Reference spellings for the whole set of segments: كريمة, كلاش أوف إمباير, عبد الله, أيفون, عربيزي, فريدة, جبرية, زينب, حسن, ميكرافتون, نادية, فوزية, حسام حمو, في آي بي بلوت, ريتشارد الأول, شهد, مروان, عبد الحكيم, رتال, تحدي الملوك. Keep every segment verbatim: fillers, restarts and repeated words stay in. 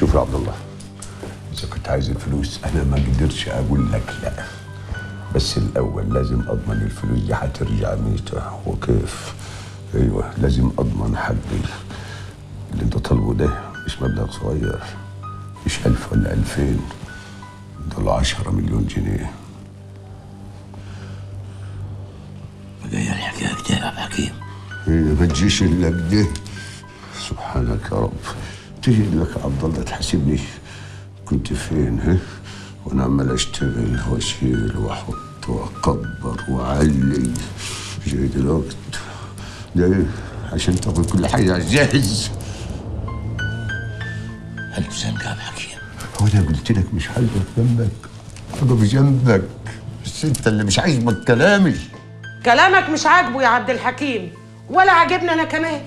شوف يا عبد الله، إذا كنت عايز الفلوس أنا ما أقدرش أقول لك لا، بس الأول لازم أضمن الفلوس دي هترجع ميتة وكيف. أيوه لازم أضمن حقي. اللي أنت طالبه ده مش مبلغ صغير، مش ألف ولا ألفين، دول عشرة مليون جنيه. جاي الحكاية كده يا عبد الحكيم؟ هي ما تجيش إلا كده. سبحانك يا رب، تيجي لك يا عبد الله تحاسبني. كنت فين ها؟ وأنا عمال أشتغل وأشيل وأحط وأكبر وأعلي، جاي دلوقتي ده عشان تاخد كل حاجة جاهز. هلف سنك يا عبد الحكيم. هو أنا قلت لك مش هلف جنبك، أقف جنبك، بس أنت اللي مش عاجبك كلامي. كلامك مش عاجبه يا عبد الحكيم، ولا عاجبني أنا كمان.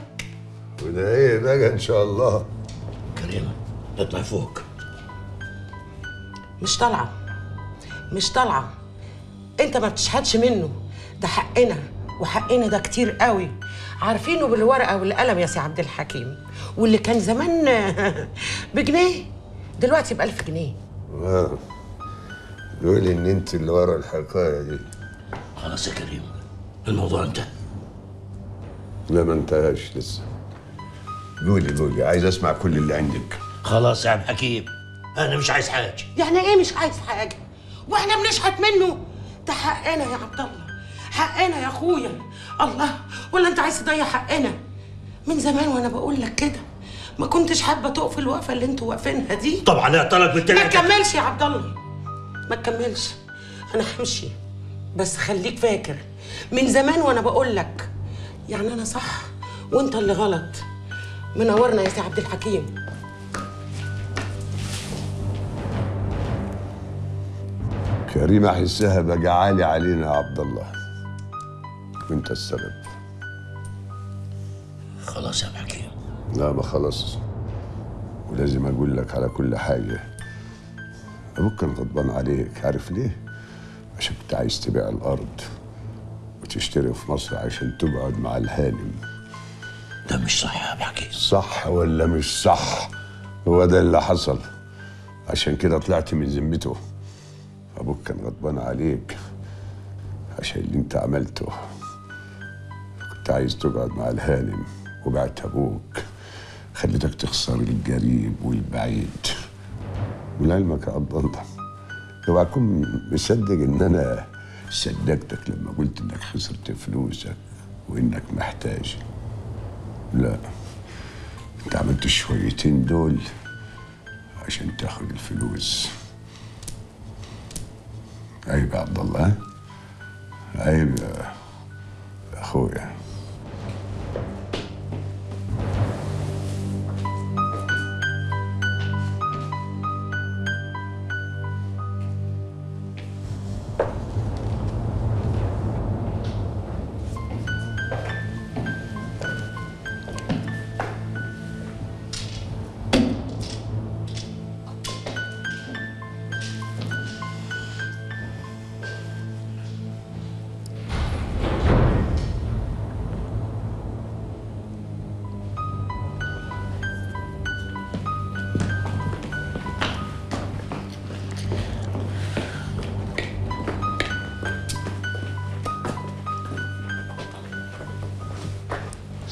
وده إيه بقى إن شاء الله؟ كريمة تطلع فوق. مش طالعة، مش طالعة. أنت ما بتشهدش منه، ده حقنا وحقنا ده كتير قوي. عارفينه بالورقة والقلم يا سي عبد الحكيم، واللي كان زمان بجنيه دلوقتي بألف جنيه. آه بيقول إن أنت اللي ورا الحكاية دي. خلاص يا كريم الموضوع انتهى. لا ما انتهاش لسه. قولي قولي، عايز اسمع كل اللي عندك. خلاص يا عبد الحكيم انا مش عايز حاجه. يعني ايه مش عايز حاجه؟ واحنا بنشحت منه؟ ده حقنا يا عبد الله، حقنا يا اخويا. الله، ولا انت عايز تضيع حقنا؟ من زمان وانا بقول لك كده، ما كنتش حابه تقف الوقفه اللي انتوا واقفينها دي. طبعا يا طلب بالتالي ما تكملش يا عبد الله، ما تكملش. انا همشي، بس خليك فاكر من زمان وانا بقول لك، يعني انا صح وانت اللي غلط. منورنا يا سي عبد الحكيم. كريمه احسها بقى عالي علينا يا عبد الله، وانت السبب. خلاص يا عبد الحكيم. لا ما خلاص، ولازم اقول لك على كل حاجه. ابوك كان غضبان عليك، عارف ليه؟ عشان كنت عايز تبيع الأرض وتشتري في مصر عشان تقعد مع الهانم. ده مش صح يا عبد الحكيم. صح ولا مش صح؟ هو ده اللي حصل، عشان كده طلعت من ذمته. أبوك كان غضبان عليك عشان اللي أنت عملته. كنت عايز تقعد مع الهانم وبعت أبوك، خليتك تخسر القريب والبعيد. ولعلمك يا عبد الله، اوعى تكون مصدق ان انا صدقتك لما قلت انك خسرت فلوسك وانك محتاج. لا، انت عملت الشويتين دول عشان تاخد الفلوس. عيب يا عبد الله، عيب يا اخويا.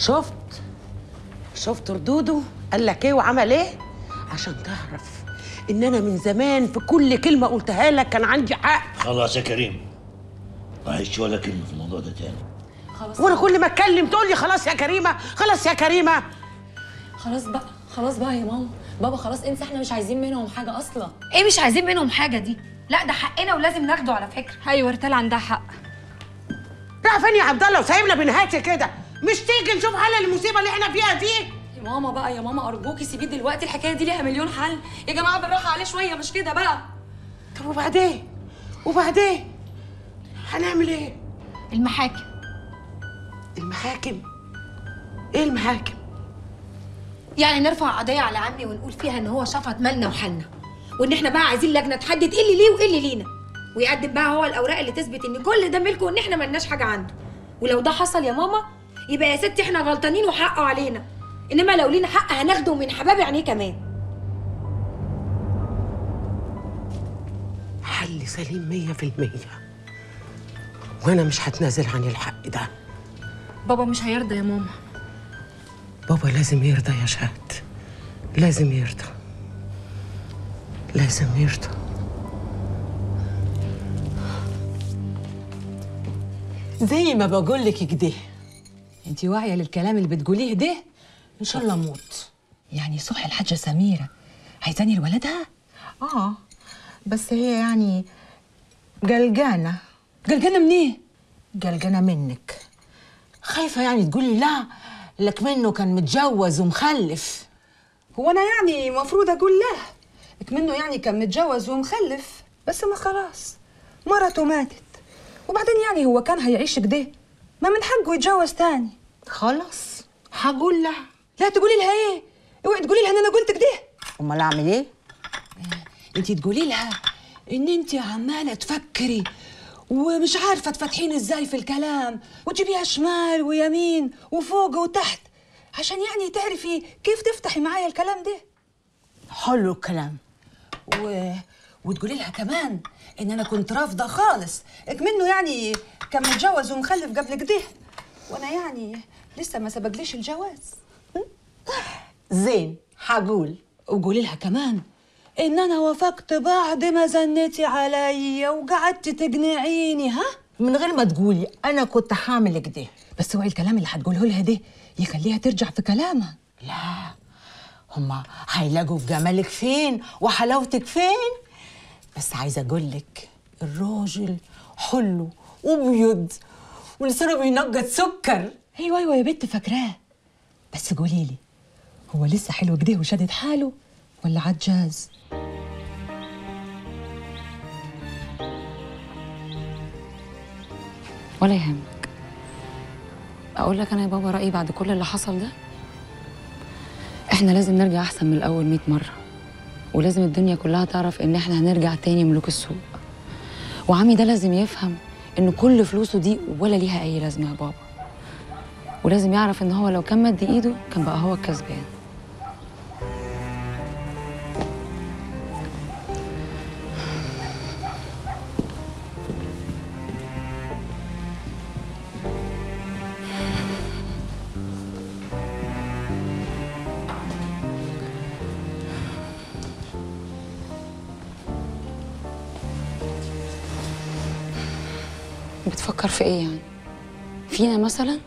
شفت شفت ردوده قال لك ايه وعمل ايه؟ عشان تعرف ان انا من زمان في كل كلمه قلتها لك كان عندي حق. خلاص يا كريم، ما عايزش ولا كلمه في الموضوع ده تاني. خلاص، وانا كل ما اتكلم تقول لي خلاص يا كريمه، خلاص يا كريمه. خلاص بقى، خلاص بقى يا ماما بابا، خلاص انسى، احنا مش عايزين منهم حاجه اصلا. ايه مش عايزين منهم حاجه دي؟ لا ده حقنا ولازم ناخده على فكره. ايوه رتال عندها حق. راح فين يا عبد الله وسايبنا بنهاتي كده؟ مش تيجي نشوف حل المصيبه اللي احنا فيها دي؟ يا ماما بقى، يا ماما ارجوكي سيبيه دلوقتي، الحكايه دي ليها مليون حل يا جماعه، بالراحه عليه شويه. مش كده بقى. طب وبعدين وبعدين هنعمل ايه؟ المحاكم. المحاكم؟ ايه المحاكم؟ يعني نرفع قضيه على عمي ونقول فيها ان هو شفط مالنا وحالنا، وان احنا بقى عايزين لجنه تحدد ايه اللي ليه وايه اللي لينا، ويقدم بقى هو الاوراق اللي تثبت ان كل ده ملكه وان احنا مالناش حاجه عنده. ولو ده حصل يا ماما يبقى يا ستي احنا غلطانين وحقه علينا، انما لو لينا حق هناخده من حباب عينيه كمان. سليم مية في المية، وأنا مش هتنازل عن الحق ده. بابا مش هيرضى يا ماما. بابا لازم يرضى يا شهد، لازم يرضى، لازم يرضى. زي ما بقولك كده، انتي واعية للكلام اللي بتقوليه ده؟ ان شاء الله اموت. يعني صبح الحاجة سميرة عايزاني لولادها؟ اه بس هي يعني جلجانة. جلجانة من ايه؟ جلجانة منك، خايفة يعني تقولي لا، لك منه كان متجوز ومخلف. هو انا يعني المفروض اقول لها لك منه يعني كان متجوز ومخلف، بس ما خلاص مرته ماتت، وبعدين يعني هو كان هيعيش كده، ما من حقه يتجوز تاني. خلاص هقول لها. لا تقولي لها ايه؟ اوعي تقولي لها ان انا قلت كده. امال اعمل ايه؟ انتي تقولي لها ان انتي عماله تفكري ومش عارفه تفتحين ازاي في الكلام، وتجيبيها شمال ويمين وفوق وتحت، عشان يعني تعرفي كيف تفتحي معايا الكلام ده. حلو الكلام. و... وتقولي لها كمان ان انا كنت رافضه خالص اكمنه يعني كان متجوز ومخلف قبل كده، وانا يعني لسه ما سبقليش الجواز. زين هقول. وقولي لها كمان ان انا وافقت بعد ما زنتي عليا وقعدتي تقنعيني، ها، من غير ما تقولي انا كنت هعمل كده. بس اوعي الكلام اللي هتقوله لها ده يخليها ترجع في كلامها. لا، هما هيلاقوا في جمالك فين وحلاوتك فين. بس عايزه اقول لك الراجل حلو وابيض ولسانه بينقط سكر. ايوه ايوه يا بنت فاكراه. بس قولي لي، هو لسه حلو كده وشادد حاله، ولا عجاز؟ ولا يهمك. اقول لك انا يا بابا رايي بعد كل اللي حصل ده، احنا لازم نرجع احسن من الاول مئة مره، ولازم الدنيا كلها تعرف ان احنا هنرجع تاني ملوك السوق. وعمي ده لازم يفهم ان كل فلوسه دي ولا ليها اي لازمه يا بابا، ولازم يعرف ان هو لو كان مد ايده كان بقى هو الكسبان. بتفكر في ايه يعني؟ فينا مثلا؟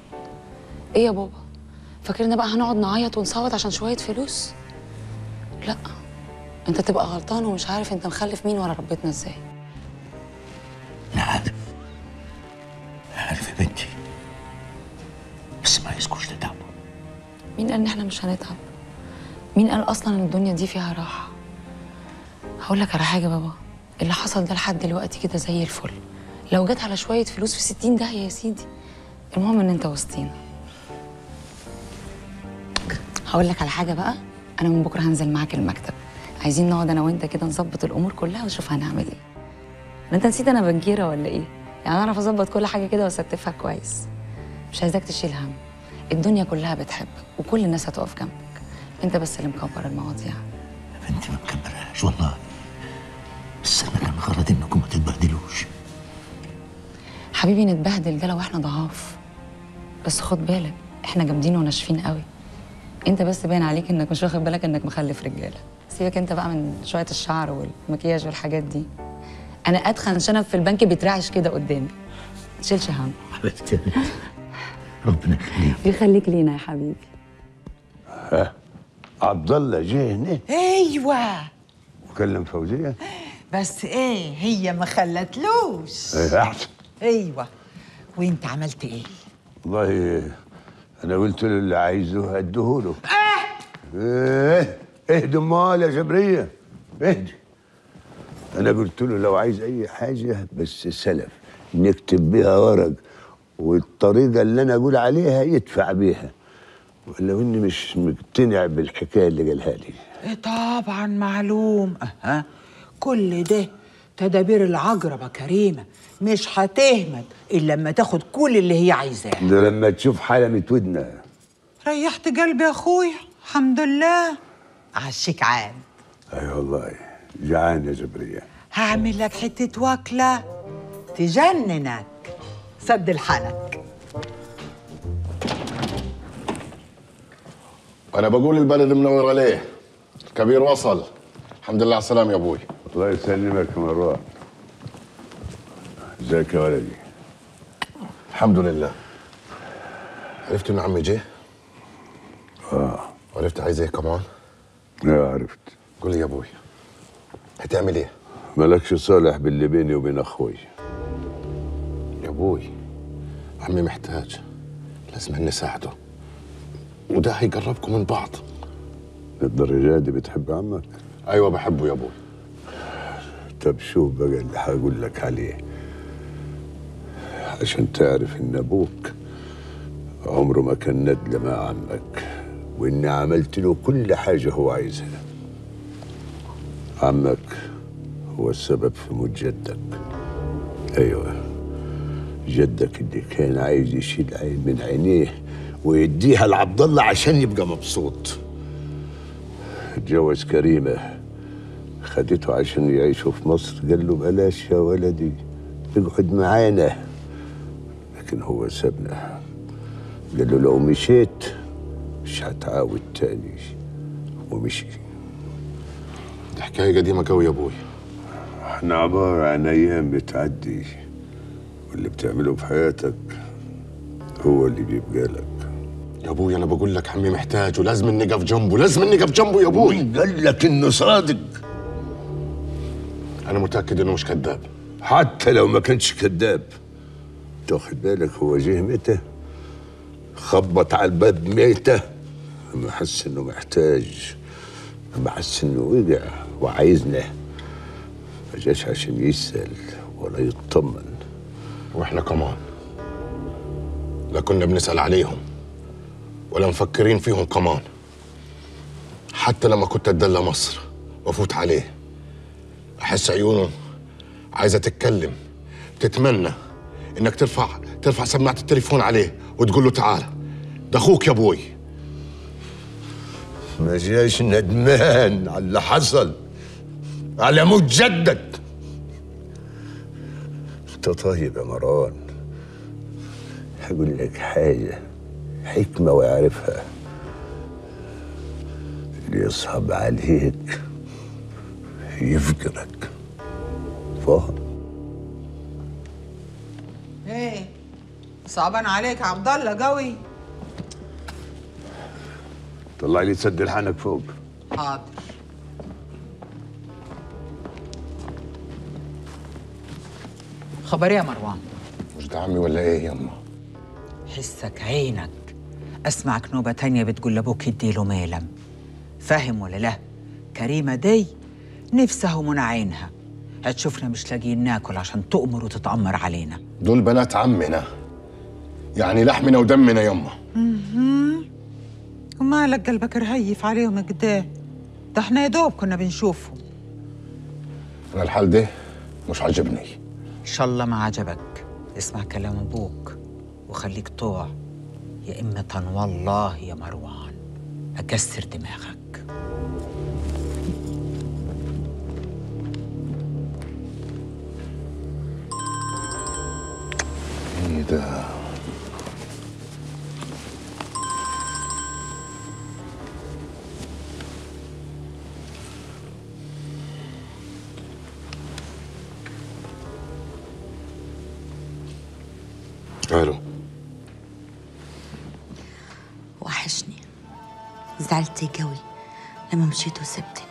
ايه يا بابا؟ فاكرنا بقى هنقعد نعيط ونصوت عشان شوية فلوس؟ لا، انت تبقى غلطان ومش عارف انت مخلف مين ولا ربيتنا ازاي. انا عارف، انا عارف يا بنتي، بس ما عايزكوش تتعبوا. مين قال ان احنا مش هنتعب؟ مين قال اصلا ان الدنيا دي فيها راحة؟ هقول لك على حاجة بابا، اللي حصل ده لحد دلوقتي كده زي الفل، لو جت على شوية فلوس في ستين داهية يا سيدي، المهم ان انت وسطينا. هقول لك على حاجة بقى، أنا من بكرة هنزل معاك المكتب، عايزين نقعد أنا وأنت كده نظبط الأمور كلها ونشوف هنعمل إيه. أنت نسيت أنا بنجيرة ولا إيه؟ يعني أعرف أظبط كل حاجة كده وأستفها كويس. مش عايزاك تشيل هم، الدنيا كلها بتحبك وكل الناس هتقف جنبك، أنت بس اللي مكبر المواضيع. يا بنتي ما تكبرهاش والله، بس أنا كان غرضي إنكم ما تتبهدلوش. حبيبي نتبهدل ده لو احنا ضعاف، بس خد بالك احنا جامدين وناشفين قوي. انت بس باين عليك انك مش واخد بالك انك مخلف رجاله. سيبك انت بقى من شويه الشعر والمكياج والحاجات دي، انا اتخن شنب في البنك بيترعش كده قدامي، ما تشيلش هم حبيبتي. ربنا يخليك. يخليك لينا يا حبيبي. ها، عبد الله جه هنا؟ ايوه. وكلم فوزيه؟ بس ايه، هي ما خلتلوش. ايه احسن. ايوه. وانت عملت ايه؟ والله انا قلت له اللي عايزه هديهوله. اه ايه اهدي امال يا جبريه، اهدي. انا قلت له لو عايز اي حاجه بس سلف نكتب بيها ورق، والطريقه اللي انا اقول عليها يدفع بيها، ولو اني مش مقتنع بالحكايه اللي قالها لي. إيه طبعا معلوم. اها كل ده تدابير العجربه كريمه، مش هتهمد الا لما تاخد كل اللي هي عايزاه. ده لما تشوف حلمة ودنا. ريحت قلبي يا اخويا، الحمد لله. عشيك عاد. اي أيوة والله جعان يا جبريه. هعمل لك حتة واكلة تجننك، سد لحالك. أنا بقول البلد منور عليه، الكبير وصل، الحمد لله على السلامة يا أبوي. الله يسلمك يا مروان. ازيك يا ولدي؟ الحمد لله. عرفت إن عمي جه؟ آه. عرفت عايز إيه كمان؟ لا عرفت. قول لي يا أبوي، هتعمل إيه؟ مالكش صالح باللي بيني وبين أخوي. يا أبوي، عمي محتاج، لازم نساعده، وده هيقربكم من بعض. للدرجة دي بتحب عمك؟ أيوة بحبه يا أبوي. طب شوف بقى اللي هقول لك عليه، عشان تعرف إن أبوك عمره ما كان ندل مع عمك، وإني عملت له كل حاجة هو عايزها. عمك هو السبب في موت جدك. أيوة، جدك اللي كان عايز يشيل عين من عينيه ويديها لعبد الله عشان يبقى مبسوط. اتجوز كريمة، خدته عشان يعيشوا في مصر، قال له بلاش يا ولدي اقعد معانا، لكن هو سابنا. قال له لو مشيت مش هتعاود تاني، ومشي. دي حكاية قديمة قوي يا أبوي. احنا عبارة عن أيام بتعدي، واللي بتعمله في حياتك هو اللي بيبقى لك. يا ابوي انا بقول لك عمي محتاج، ولازم نقف جنبه، لازم نقف جنبه يا ابوي. قال لك انه صادق. انا متاكد انه مش كذاب. حتى لو ما كانش كذاب، تاخد بالك هو جه متى؟ خبط على الباب متى؟ لما حس انه محتاج، لما حس انه وجع وعايزنا. ما جاش عشان يسال ولا يطمن. واحنا كمان لا كنا بنسال عليهم ولا مفكرين فيهم كمان. حتى لما كنت اتدلى مصر وافوت عليه، احس عيونه عايزه تتكلم، بتتمنى انك ترفع ترفع سماعه التليفون عليه وتقول له تعالى ده اخوك يا ابوي. ما جاش ندمان على اللي حصل، على موت جدك. انت طيب يا مروان. هقول لك حاجه حكمة ويعرفها، اللي يصعب عليك يفجرك، فاهم؟ ايه صعبان عليك يا عبد الله قوي؟ طلع لي تسد لحنك فوق. حاضر. خبر يا مروان؟ مش ده عمي ولا ايه يما؟ حسك عينك، اسمعك نوبه تانيه بتقول لابوك اديله ميلم، فاهم ولا لا؟ كريمه دي نفسها ومنع عينها، هتشوفنا مش لاقيين ناكل عشان تؤمر وتتامر علينا. دول بنات عمنا، يعني لحمنا ودمنا يما. اها، ومالك قلبك رهيف عليهم كده؟ ده احنا يا دوب كنا بنشوفهم. انا الحال ده مش عاجبني. ان شاء الله ما عجبك. اسمع كلام ابوك وخليك طوع، يا إما تن والله يا مروان أكسر دماغك. إيه ده؟ ألو. وحشني، زعلت قوي لما مشيت وسبتني.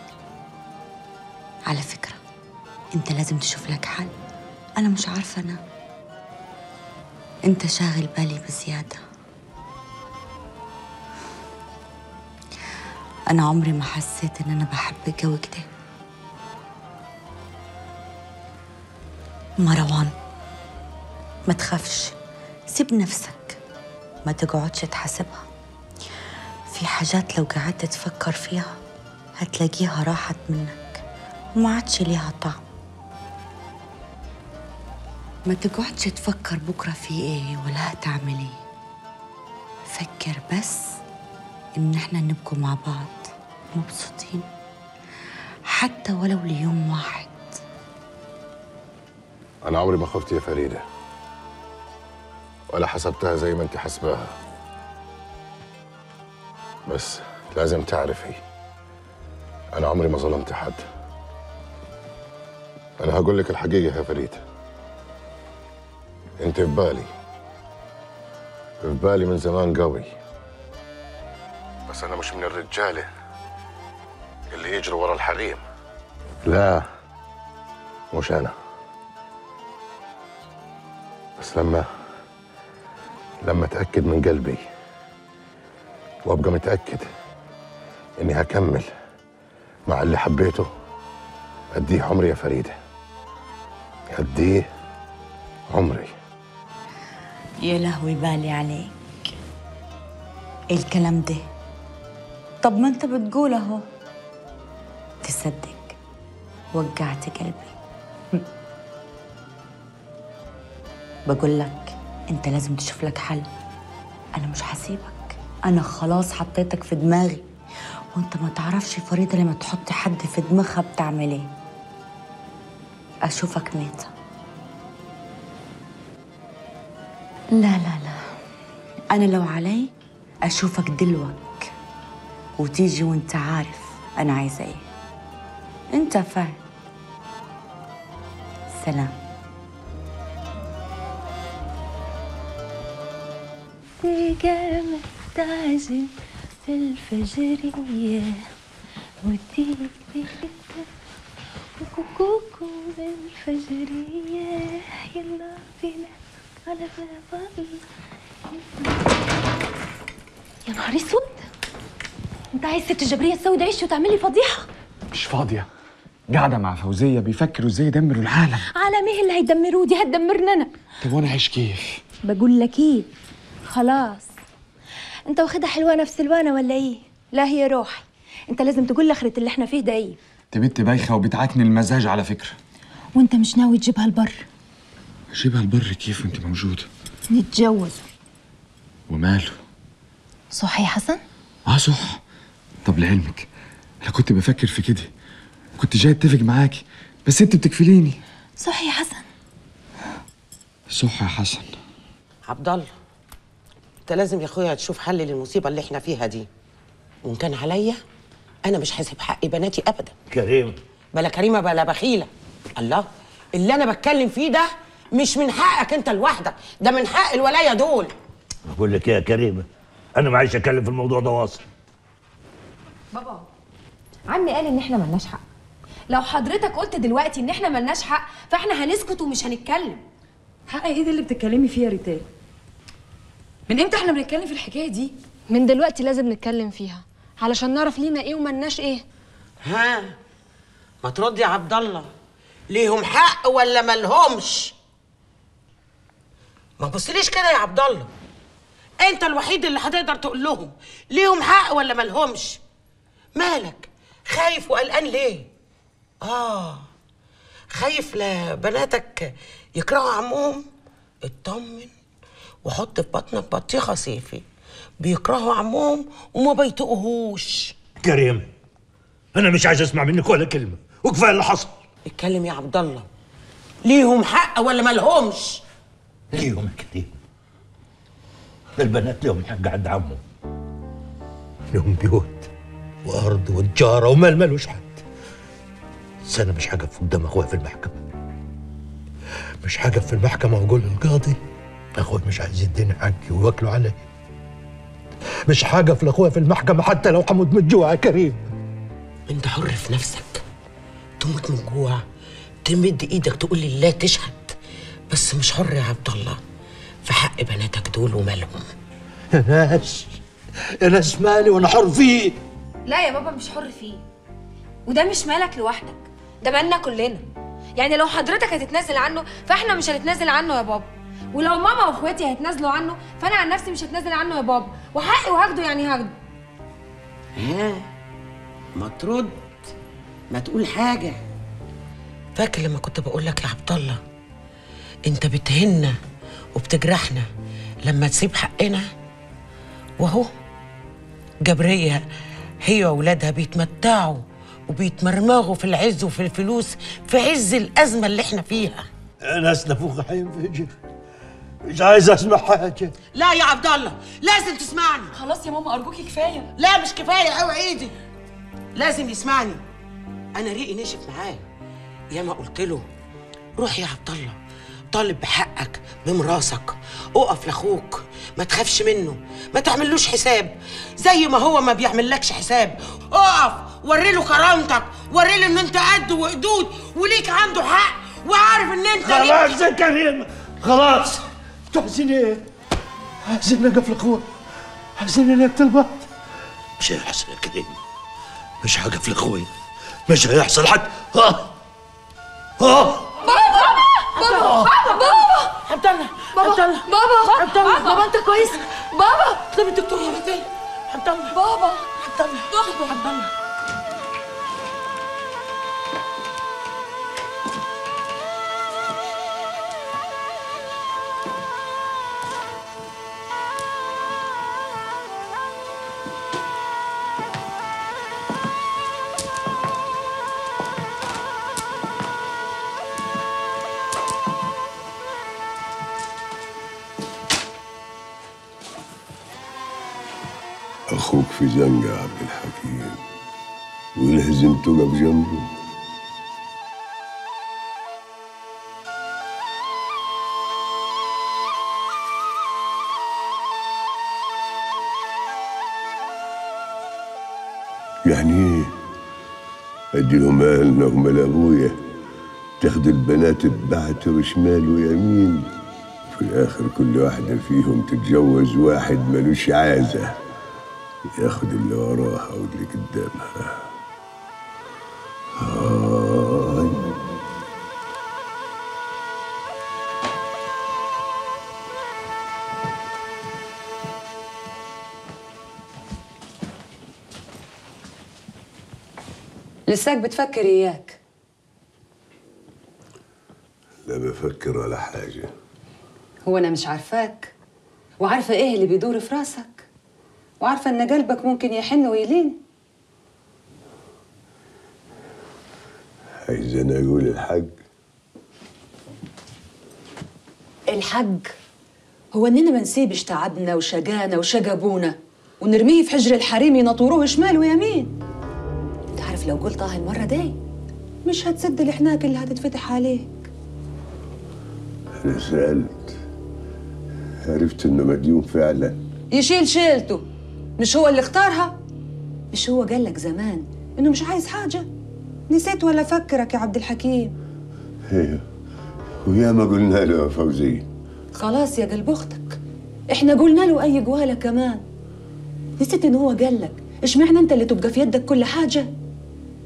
على فكرة انت لازم تشوف لك حل، انا مش عارفة. انا انت شاغل بالي بزيادة. انا عمري ما حسيت ان انا بحبك قوي كده مروان. ما تخافش، سيب نفسك، ما تقعدش تحاسبها في حاجات. لو قعدت تفكر فيها هتلاقيها راحت منك وما عادش ليها طعم. ما تقعدش تفكر بكره في ايه ولا هتعمل ايه. فكر بس ان احنا نبقوا مع بعض مبسوطين، حتى ولو ليوم واحد. أنا عمري ما خفت يا فريدة، ولا حسبتها زي ما أنت حسباها، بس لازم تعرفي أنا عمري ما ظلمت حد. أنا هقول لك الحقيقة يا فريدة، أنت في بالي في بالي من زمان قوي، بس أنا مش من الرجالة اللي يجروا ورا الحريم. لا مش أنا، بس لما لما أتأكد من قلبي وأبقى متأكد إني هكمل مع اللي حبيته، أديه عمري يا فريدة، أديه عمري. يا لهوي بالي عليك، إيه الكلام ده؟ طب ما أنت بتقول أهو. تصدق وقعت قلبي. بقول لك أنت لازم تشوف لك حل، أنا مش هسيبك، أنا خلاص حطيتك في دماغي، وأنت ما تعرفش فريدة لما تحط حد في دماغها بتعمل إيه. أشوفك ميتة. لا لا لا، أنا لو علي أشوفك دلوك وتيجي وأنت عارف أنا عايزة إيه، أنت فاهم. سلام. تيجي مستعجل في الفجرية وتيجي كوكو كوكو بالفجرية، يلا بينا على باب الله. يا نهار اسود، انت عايز ست جبرية تسود عيش وتعملي فضيحة؟ مش فاضية، قاعدة مع فوزية بيفكروا ازاي يدمروا العالم. عالم ايه اللي هيدمروه؟ دي هتدمرنا انا. طب وانا عايش كيف؟ بقول لك ايه، خلاص انت واخدها حلوانة في سلوانة ولا ايه؟ لا هي روحي، انت لازم تقول لآخرة اللي احنا فيه ده ايه. انت بنت بايخة وبتعكني المزاج على فكرة. وانت مش ناوي تجيبها البر؟ اجيبها البر كيف وانت موجودة؟ نتجوز. وماله؟ صح يا حسن؟ اه صح. طب لعلمك انا كنت بفكر في كده، كنت جاي اتفق معاكي بس انت بتكفليني. صح يا حسن؟ صح يا حسن. عبد الله انت لازم يا اخويا تشوف حل للمصيبه اللي احنا فيها دي، وان كان عليا انا مش هسيب حق بناتي ابدا. كريمة بلا كريمة بلا بخيلة. الله، اللي انا بتكلم فيه ده مش من حقك انت لوحدك، ده من حق الولايه دول. بقول لك ايه يا كريمة، انا ما عايش اتكلم في الموضوع ده واصلا. بابا عمي قال ان احنا ملناش حق، لو حضرتك قلت دلوقتي ان احنا ملناش حق فاحنا هنسكت ومش هنتكلم. حق ايه ده اللي بتتكلمي فيه يا رتال؟ من امتى احنا بنتكلم في الحكايه دي؟ من دلوقتي لازم نتكلم فيها علشان نعرف لينا ايه وملناش ايه. ها ما تردي يا عبد الله، ليهم حق ولا مالهمش؟ ما تبصليش كده يا عبد الله، انت الوحيد اللي هتقدر تقول لهم ليهم حق ولا مالهمش. مالك خايف وقلقان ليه؟ اه خايف لبناتك يكرهوا عمهم؟ اطمن وحط في بطنك بطيخه صيفي، بيكرهوا عمهم وما بيطقهوش. كريمة انا مش عايز اسمع منك ولا كلمه، وكفايه اللي حصل. اتكلم يا عبد الله، ليهم حق ولا مالهمش؟ ليهم كتير، البنات ليهم حق عند عمهم، ليهم بيوت وارض وتجاره ومال مالوش حد. بس انا مش هقف قدام اخويا في المحكمه، مش هقف في المحكمه واقول للقاضي اخويا مش عايز يديني حقي وياكلوا عليا. مش هقف لاخويا في المحكمه حتى لو هموت من الجوع. يا كريم انت حر في نفسك، تموت من الجوع تمد ايدك تقول لله تشهد، بس مش حر يا عبد الله في حق بناتك دول ومالهم. يا ناس يا ناس مالي وانا حر فيه؟ لا يا بابا مش حر فيه، وده مش مالك لوحدك، ده مالنا كلنا. يعني لو حضرتك هتتنازل عنه فاحنا مش هنتنازل عنه يا بابا، ولو ماما واخواتي هيتنازلوا عنه فانا عن نفسي مش هتنازل عنه يا بابا، وحقي وهاخده يعني هاخده. ها ما ترد، ما تقول حاجه. فاكر لما كنت بقول لك يا عبد الله انت بتهنا وبتجرحنا لما تسيب حقنا؟ واهو جبرية هي واولادها بيتمتعوا وبيتمرمغوا في العز وفي الفلوس في عز الازمه اللي احنا فيها. انا اسلفوخ حينفجر، مش عايز اسمع حاجه. لا يا عبد الله لازم تسمعني. خلاص يا ماما ارجوكي كفايه. لا مش كفايه قوي، ايدي لازم يسمعني. انا ريقي نشف معاه، ياما قلت له روح يا عبد الله طالب بحقك بمراسك، اقف لاخوك ما تخافش منه، ما تعملوش حساب زي ما هو ما بيعملكش حساب. اقف وريله كرامتك، وريله ان انت قد وقدود وليك عنده حق وعارف ان انت خلاص يا كريمه. خلاص انتوا عايزين ايه؟ عايزين نقف لاخوك؟ عايزين نقتل بعض؟ مش هيحصل يا كريمه، مش هقف لاخويا، مش هيحصل حد. اه اه بابا بابا بابا عبد الله عبد الله بابا عبد الله بابا انت كويس؟ بابا طب الدكتور يا بنتي عبد الله بابا عبد الله بابا عبد الله. أخوك في زنقة يا عبد الحكيم، والهزم تقف جنبه. يعني أديهم أهلنا هم لأبويا، تاخد البنات ببعته شمال ويمين، وفي الآخر كل واحدة فيهم تتجوز واحد ملوش عازة، ياخد اللي وراها واللي قدامها. آه. لساك بتفكر اياك؟ لا بفكر ولا حاجة. هو انا مش عارفاك وعارفة ايه اللي بيدور في راسك، وعارفه ان قلبك ممكن يحن ويلين. عايز انا اقول الحاج؟ الحاج هو اننا ما نسيبش تعبنا وشجانا وشجبونا ونرميه في حجر الحريم ينطوروه شمال ويمين. انت عارف لو قلت اه المره دي مش هتسد الحناك اللي هتتفتح عليك. انا سالت عرفت انه مديون فعلا. يشيل شيلته، مش هو اللي اختارها؟ مش هو قالك زمان انه مش عايز حاجه؟ نسيت ولا فكرك يا عبد الحكيم؟ ايوه ويا ما قلنا له يا فوزية. خلاص يا قلب اختك احنا قلنا له اي جواله كمان. نسيت ان هو قالك اشمعنى انت اللي تبقى في يدك كل حاجه؟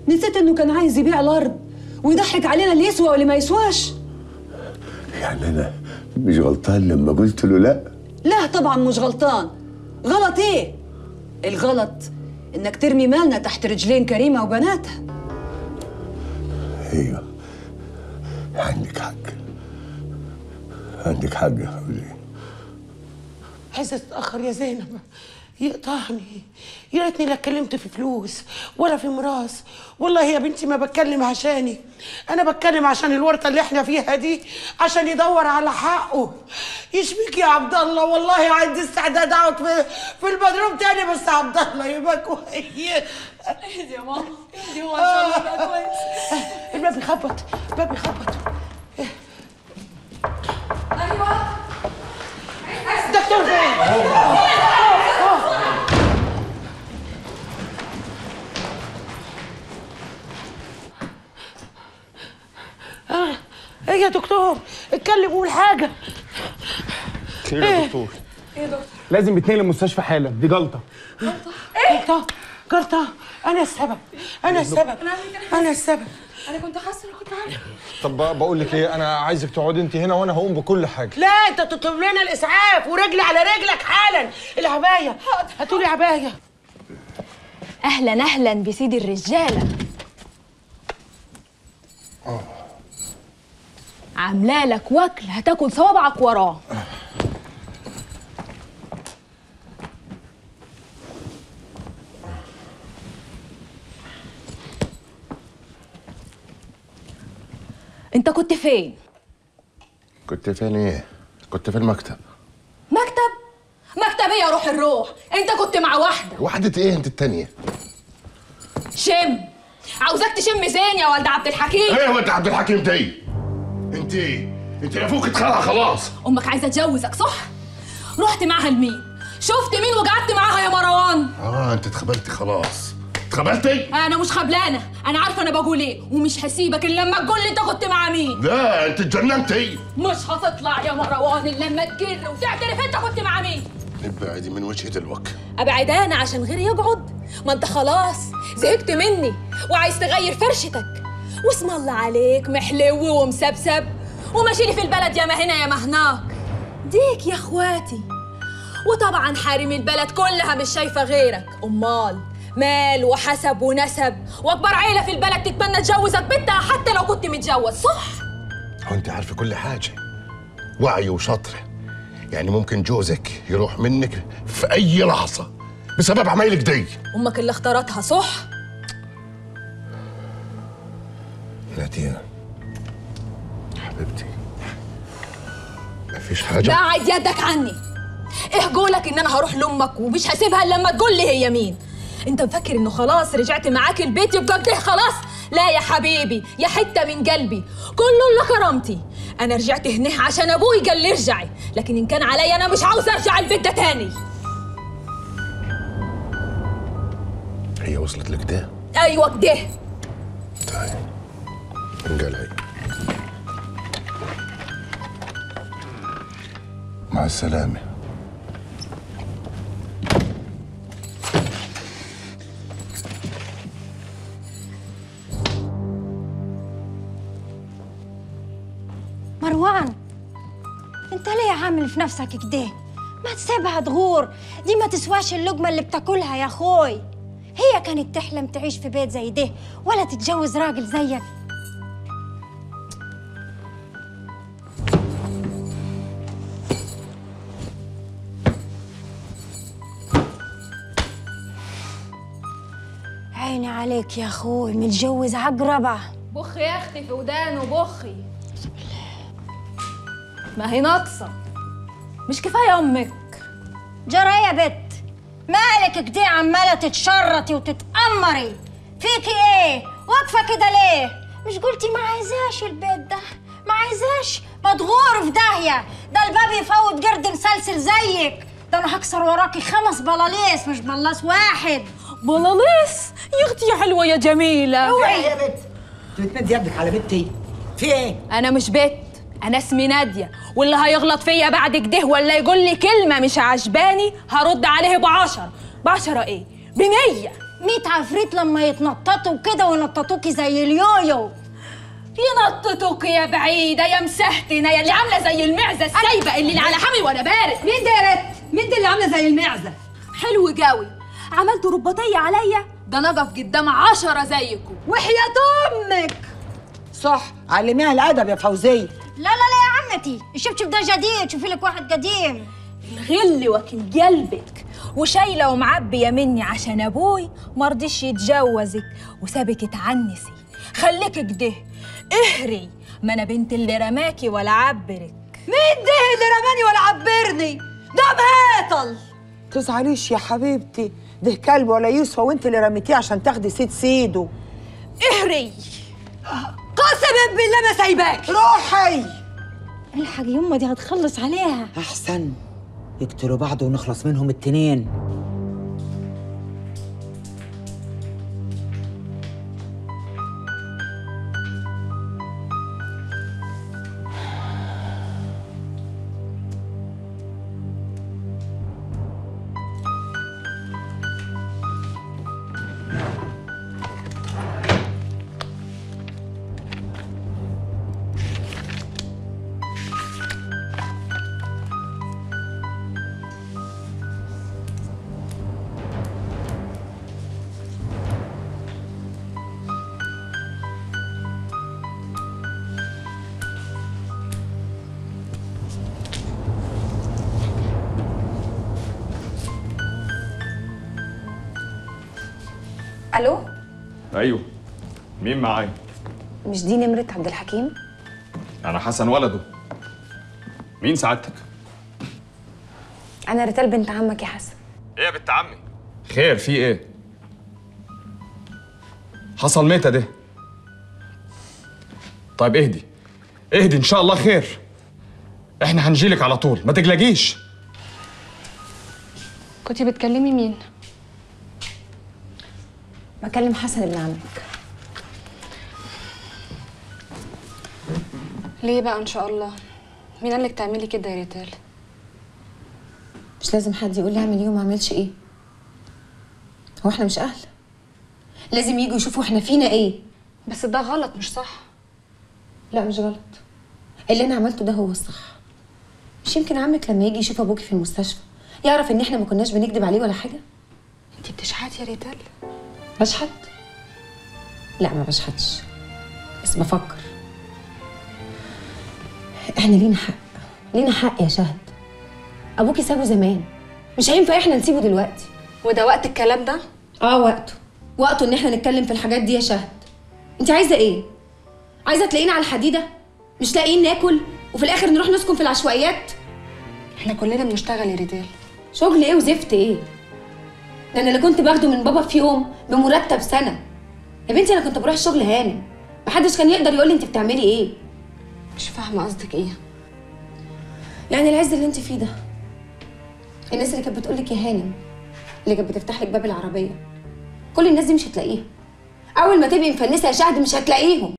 نسيت انه كان عايز يبيع الارض ويضحك علينا اللي يسوى واللي ما يسواش. يعني انا مش غلطان لما قلت له لا؟ لا طبعا مش غلطان. غلط ايه؟ الغلط انك ترمي مالنا تحت رجلين كريمه وبناتها. ايوه عندك حق، عندك حق يا فوزية. عايزه اتاخر يا زينب، يقطعني يا ريتني لا اتكلمت في فلوس ولا في ميراث. والله يا بنتي ما بتكلم عشاني، انا بتكلم عشان الورطه اللي احنا فيها دي، عشان يدور على حقه. يشبيك يا عبد الله والله عندي استعداد اقعد في البدروم تاني، بس عبد الله يبقى كويس. اهدي يا ماما اهدي، هو ان شاء الله يبقى كويس. الباب بيخبط، الباب بيخبط. ايوه دكتور فين؟ ايه يا دكتور؟ اتكلم قول حاجه. خير يا دكتور؟ ايه يا دكتور؟ لازم يتنقل المستشفى حالا، دي جلطه. جلطه؟ ايه؟ جلطه جلطه، انا السبب، انا السبب، انا السبب. انا كنت حاسه كنت عارفه. طب بقول لك ايه، انا عايزك تقعدي انت هنا وانا هقوم بكل حاجه. لا انت تطلب لنا الاسعاف ورجل على رجلك حالا. العبايه هاتوا لي عبايه. اهلا اهلا بسيدي الرجاله. اه عامله لك وكل هتاكل صوابعك وراه. انت كنت فين؟ كنت فين ايه؟ كنت في المكتب. مكتب؟ مكتب ايه يا روح الروح؟ انت كنت مع واحدة. واحدة ايه انت التانية؟ شم. عاوزاك تشم زين يا ولد عبد الحكيم. ايه يا ولد عبد الحكيم دي؟ انت ايه؟ انت ابوك اتخلع خلاص. امك عايزة تجوزك صح؟ رحت معها لمين؟ شفت مين وقعدت معاها يا مروان؟ اه انت اتخبلتي خلاص. اتخبلتي؟ انا مش خبلانه، انا عارفه انا بقول ايه، ومش هسيبك الا لما تقول لي انت كنت مع مين. لا انت اتجننتي. مش هتطلع يا مروان الا لما تجر وتعترف انت كنت مع مين. ابعدي من وجهي دلوقتي. ابعد انا عشان غيري يقعد؟ ما انت خلاص زهقت مني وعايز تغير فرشتك، واسم الله عليك محلو ومسبسب وماشيلي في البلد يا ما هنا يا ما هناك. ديك يا اخواتي، وطبعا حارمي البلد كلها مش شايفه غيرك. امال مال وحسب ونسب واكبر عيله في البلد تتمنى تجوزك بنتها حتى لو كنت متجوز صح؟ وانت عارفه كل حاجه، وعي وشاطره، يعني ممكن جوزك يروح منك في اي لحظه بسبب عمايلك دي. امك اللي اختارتها صح؟ نادية حبيبتي مفيش حاجه. بعد يدك عني. ايه جولك ان انا هروح لامك ومش هسيبها الا لما تقول لي هي مين؟ انت مفكر انه خلاص رجعت معاك البيت يبقى كده خلاص؟ لا يا حبيبي، يا حته من قلبي كله الا كرامتي. انا رجعت هنا عشان ابوي قال لي ارجعي، لكن ان كان عليا انا مش عاوز ارجع البيت ده تاني. هي وصلت لكده؟ ايوه كده. طيب انقلعي. مع السلامه. مروان انت ليه عامل في نفسك كده؟ ما تسيبها تغور، دي ما تسواش اللقمه اللي بتاكلها يا اخوي. هي كانت تحلم تعيش في بيت زي ده ولا تتجوز راجل زيك. عيني عليك يا اخوي، متجوز عقربه. بخ يا اختي في ودانه بخي. ما هي ناقصة، مش كفاية أمك؟ جرى إيه يا بت؟ مالك كده عمالة تتشرطي وتتأمري؟ فيكي إيه؟ واقفة كده ليه؟ مش قلتي ما عايزاش البيت ده؟ ما عايزاش؟ ما تغور في داهية، ده الباب يفوت قرد مسلسل زيك، ده أنا هكسر وراكي خمس بلاليس مش بلاص واحد. بلاليس؟ يا أختي يا حلوة يا جميلة. أوعي يا بت، أنت بتمدي يدك على بنتي؟ في إيه؟ أنا مش بت، أنا اسمي نادية، واللي هيغلط فيا بعد كده ولا يقول لي كلمة مش عجباني هرد عليه بعشرة. بعشرة إيه؟ بمية. مية عفريت لما يتنططوا كده وينططوكي زي اليويو. ينططوكي يا بعيدة يا مسهتنا يا اللي عاملة زي المعزة السايبة اللي على حامي وأنا بارد. مين دي يا ريت؟ مين دي اللي عاملة زي المعزة؟ حلو قوي، عملتوا رباطية عليا؟ ده أنا أقف قدام عشرة زيكم وحياة أمك. صح، علميها الأدب يا فوزية. لا لا لا يا عمتي، الشبشب ده جديد، شوفي لك واحد قديم. الغل وكيل قلبك وشايله ومعبيه مني عشان ابوي ما رضيش يتجوزك وسابك تعنسي. خليكي كده اهري، ما انا بنت اللي رماكي ولا عبرك. مين ده اللي رماني ولا عبرني؟ ده مهاتل. تزعليش يا حبيبتي، ده كلب ولا يسوى وانت اللي رميتيه عشان تاخدي سيد سيده. اهري قسما بالله ما سايباكي. روحي الحاج، يما دي هتخلص عليها. احسن يقتلوا بعض ونخلص منهم التنين. الو. ايوه مين معايا؟ مش دي نمرة عبد الحكيم؟ انا حسن ولده. مين سعادتك؟ أنا رتال بنت عمك يا حسن. إيه يا بنت عمي؟ خير في إيه؟ حصل ميتة ده. طيب اهدي اهدي إن شاء الله خير. إحنا هنجيلك على طول ما تقلقيش. كنتي بتكلمي مين؟ بكلم حسن ابن عمك. ليه بقى إن شاء الله؟ مين قال لك تعملي كده يا رتال؟ مش لازم حد يقول لي اعمل ايه وما اعملش ايه. هو احنا مش اهل؟ لازم يجوا يشوفوا احنا فينا ايه. بس ده غلط مش صح. لا مش غلط، اللي انا عملته ده هو الصح. مش يمكن عمك لما يجي يشوف ابوكي في المستشفى يعرف ان احنا ما كناش بنكذب عليه ولا حاجه؟ انت بتشحتي يا ريتال. بشحت؟ لا ما بشحتش، بس بفكر. احنا لينا حق، لينا حق يا شهد. ابوكي سابه زمان، مش هينفع احنا نسيبه دلوقتي. وده وقت الكلام ده؟ اه وقته، وقته ان احنا نتكلم في الحاجات دي يا شهد. انت عايزه ايه؟ عايزه تلاقينا على الحديده؟ مش لاقيين ناكل وفي الاخر نروح نسكن في العشوائيات؟ احنا كلنا بنشتغل يا رجال. شغل ايه وزفت ايه؟ ده انا اللي كنت باخده من بابا في يوم بمرتب سنه. يا بنتي انا كنت بروح الشغل هانم، محدش كان يقدر يقول لي انت بتعملي ايه. مش فاهمه قصدك ايه؟ يعني العز اللي انت فيه ده، الناس اللي كانت بتقول لك يا هانم، اللي كانت بتفتح لك باب العربيه، كل الناس دي مش هتلاقيها. اول ما تبقي مفنسه يا شهد مش هتلاقيهم.